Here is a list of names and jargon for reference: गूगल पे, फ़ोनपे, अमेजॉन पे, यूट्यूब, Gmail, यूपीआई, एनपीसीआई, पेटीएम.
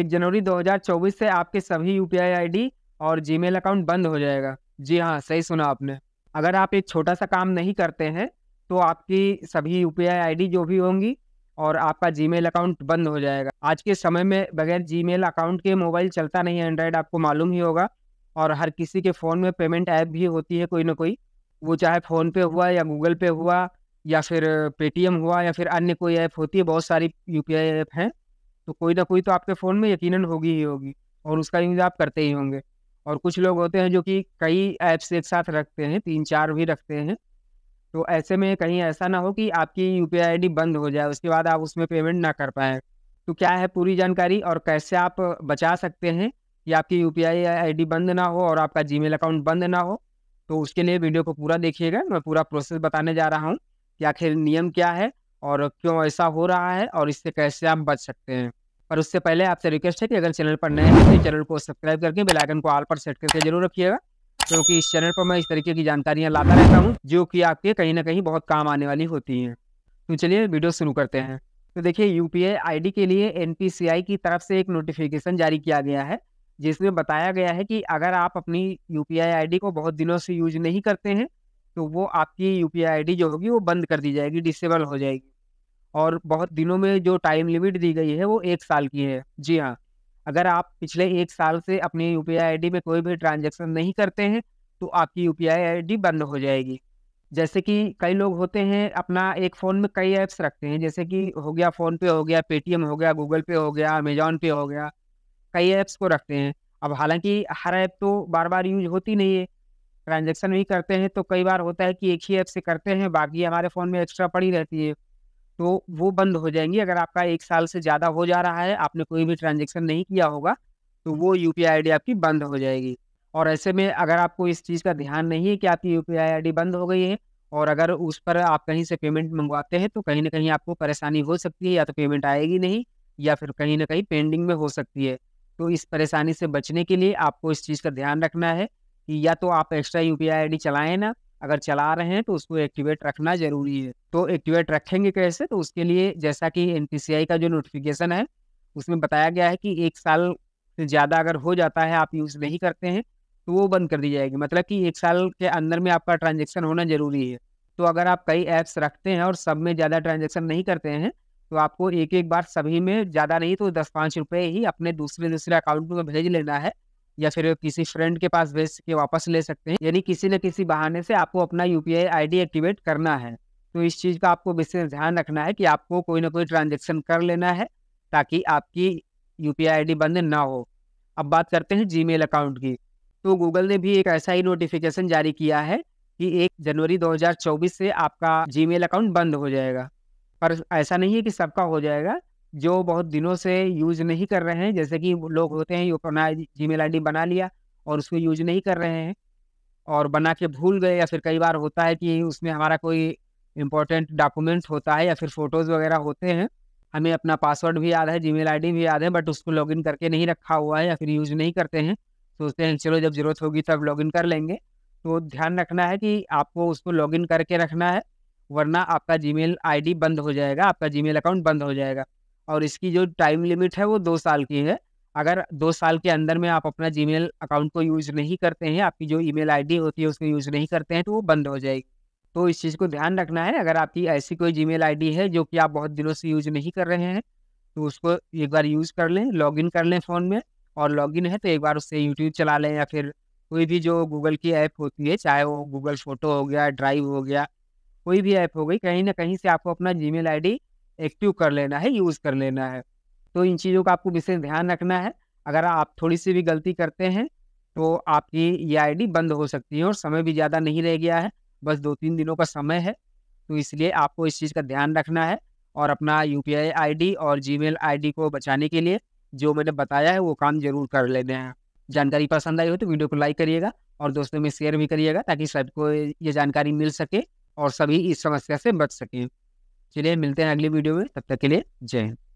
1 जनवरी 2024 से आपके सभी यूपीआई आईडी और जीमेल अकाउंट बंद हो जाएगा। जी हाँ, सही सुना आपने। अगर आप एक छोटा सा काम नहीं करते हैं तो आपकी सभी यूपीआई आईडी जो भी होंगी और आपका जीमेल अकाउंट बंद हो जाएगा। आज के समय में बगैर जीमेल अकाउंट के मोबाइल चलता नहीं है, एंड्रॉयड आपको मालूम ही होगा। और हर किसी के फ़ोन में पेमेंट ऐप भी होती है कोई ना कोई, वो चाहे फ़ोनपे हुआ या गूगल पे हुआ या फिर पेटीएम हुआ या फिर अन्य कोई ऐप होती है। बहुत सारी यूपीआई ऐप हैं, तो कोई ना कोई तो आपके फ़ोन में यकीनन होगी ही होगी और उसका यूज़ आप करते ही होंगे। और कुछ लोग होते हैं जो कि कई ऐप्स एक साथ रखते हैं, 3-4 भी रखते हैं। तो ऐसे में कहीं ऐसा ना हो कि आपकी यूपीआई आईडी बंद हो जाए, उसके बाद आप उसमें पेमेंट ना कर पाएँ। तो क्या है पूरी जानकारी और कैसे आप बचा सकते हैं कि आपकी यूपीआई आईडी बंद ना हो और आपका जीमेल अकाउंट बंद ना हो, तो उसके लिए वीडियो को पूरा देखिएगा। मैं पूरा प्रोसेस बताने जा रहा हूँ कि आखिर नियम क्या है और क्यों ऐसा हो रहा है और इससे कैसे आप बच सकते हैं। पर उससे पहले आपसे रिक्वेस्ट है कि अगर चैनल पर नए हैं तो चैनल को सब्सक्राइब करके बेल आइकन को ऑल पर सेट करके जरूर रखिएगा, क्योंकि इस चैनल पर मैं इस तरीके की जानकारियाँ लाता रहता हूँ जो कि आपके कहीं ना कहीं बहुत काम आने वाली होती हैं। तो चलिए वीडियो शुरू करते हैं। तो देखिए, यूपीआई आईडी के लिए एनपीसीआई की तरफ से एक नोटिफिकेशन जारी किया गया है, जिसमें बताया गया है कि अगर आप अपनी यूपीआई आईडी को बहुत दिनों से यूज नहीं करते हैं तो वो आपकी यूपीआई आईडी जो होगी वो बंद कर दी जाएगी, डिसेबल हो जाएगी। और बहुत दिनों में जो टाइम लिमिट दी गई है वो 1 साल की है। जी हाँ, अगर आप पिछले 1 साल से अपनी यूपीआई आईडी में कोई भी ट्रांजैक्शन नहीं करते हैं तो आपकी यूपीआई आईडी बंद हो जाएगी। जैसे कि कई लोग होते हैं अपना एक फ़ोन में कई ऐप्स रखते हैं, जैसे कि हो गया फ़ोनपे, हो गया पेटीएम, हो गया गूगल पे, हो गया अमेजॉन पे, हो गया, कई ऐप्स को रखते हैं। अब हालांकि हर ऐप तो बार बार यूज होती नहीं है, ट्रांजेक्शन भी करते हैं तो कई बार होता है कि एक ही ऐप से करते हैं, बाकी हमारे फ़ोन में एक्स्ट्रा पड़ी रहती है, तो वो बंद हो जाएंगी। अगर आपका 1 साल से ज़्यादा हो जा रहा है, आपने कोई भी ट्रांजैक्शन नहीं किया होगा, तो वो यूपीआई आईडी आपकी बंद हो जाएगी। और ऐसे में अगर आपको इस चीज़ का ध्यान नहीं है कि आपकी यूपीआई आईडी बंद हो गई है और अगर उस पर आप कहीं से पेमेंट मंगवाते हैं तो कहीं ना कहीं आपको परेशानी हो सकती है, या तो पेमेंट आएगी नहीं या फिर कहीं ना कहीं पेंडिंग में हो सकती है। तो इस परेशानी से बचने के लिए आपको इस चीज़ का ध्यान रखना है कि या तो आप एक्स्ट्रा यूपीआई आईडी चलाएं ना, अगर चला रहे हैं तो उसको एक्टिवेट रखना ज़रूरी है। तो एक्टिवेट रखेंगे कैसे, तो उसके लिए जैसा कि एनपीसीआई का जो नोटिफिकेशन है उसमें बताया गया है कि 1 साल से ज़्यादा अगर हो जाता है आप यूज़ नहीं करते हैं तो वो बंद कर दी जाएगी। मतलब कि 1 साल के अंदर में आपका ट्रांजैक्शन होना ज़रूरी है। तो अगर आप कई ऐप्स रखते हैं और सब में ज़्यादा ट्रांजैक्शन नहीं करते हैं तो आपको एक एक बार सभी में ज़्यादा नहीं तो 10-5 रुपये ही अपने दूसरे अकाउंट में भेज लेना है, या फिर किसी फ्रेंड के पास भेज के वापस ले सकते हैं। यानी किसी न किसी बहाने से आपको अपना यूपीआई आईडी एक्टिवेट करना है। तो इस चीज़ का आपको विशेष ध्यान रखना है कि आपको कोई ना कोई ट्रांजैक्शन कर लेना है ताकि आपकी यूपीआई आईडी बंद ना हो। अब बात करते हैं जीमेल अकाउंट की। तो गूगल ने भी एक ऐसा ही नोटिफिकेशन जारी किया है कि 1 जनवरी 2024 से आपका जीमेल अकाउंट बंद हो जाएगा। पर ऐसा नहीं है कि सबका हो जाएगा। जो बहुत दिनों से यूज़ नहीं कर रहे हैं, जैसे कि लोग होते हैं अपना जीमेल आईडी बना लिया और उसको यूज़ नहीं कर रहे हैं और बना के भूल गए, या फिर कई बार होता है कि उसमें हमारा कोई इम्पोर्टेंट डॉक्यूमेंट होता है या फिर फ़ोटोज़ वगैरह होते हैं, हमें अपना पासवर्ड भी याद है, जीमेल आईडी भी याद है, बट उसको लॉगिन करके नहीं रखा हुआ है या फिर यूज़ नहीं करते हैं, सोचते हैं चलो जब ज़रूरत होगी तब लॉगिन कर लेंगे। तो ध्यान रखना है कि आपको उसको लॉगिन करके रखना है, वरना आपका जीमेल आईडी बंद हो जाएगा, आपका जीमेल अकाउंट बंद हो जाएगा। और इसकी जो टाइम लिमिट है वो 2 साल की है। अगर 2 साल के अंदर में आप अपना जीमेल अकाउंट को यूज़ नहीं करते हैं, आपकी जो ईमेल आईडी होती है उसको यूज़ नहीं करते हैं, तो वो बंद हो जाएगी। तो इस चीज़ को ध्यान रखना है। अगर आपकी ऐसी कोई जीमेल आईडी है जो कि आप बहुत दिनों से यूज़ नहीं कर रहे हैं तो उसको एक बार यूज़ कर लें, लॉगिन कर लें फ़ोन में, और लॉगिन है तो एक बार उससे यूट्यूब चला लें या फिर कोई भी जो गूगल की ऐप होती है, चाहे वो गूगल फ़ोटो हो गया, ड्राइव हो गया, कोई भी ऐप हो गई, कहीं ना कहीं से आपको अपना जीमेल आईडी एक्टिव कर लेना है, यूज़ कर लेना है। तो इन चीज़ों का आपको विशेष ध्यान रखना है। अगर आप थोड़ी सी भी गलती करते हैं तो आपकी ये आईडी बंद हो सकती है। और समय भी ज़्यादा नहीं रह गया है, बस 2-3 दिनों का समय है, तो इसलिए आपको इस चीज़ का ध्यान रखना है। और अपना यूपीआई आईडी और जीमेल आईडी को बचाने के लिए जो मैंने बताया है वो काम जरूर कर लेने हैं। जानकारी पसंद आई हो तो वीडियो को लाइक करिएगा और दोस्तों में शेयर भी करिएगा ताकि सबको ये जानकारी मिल सके और सभी इस समस्या से बच सकें। चलिए मिलते हैं अगली वीडियो में, तब तक के लिए जय हिंद।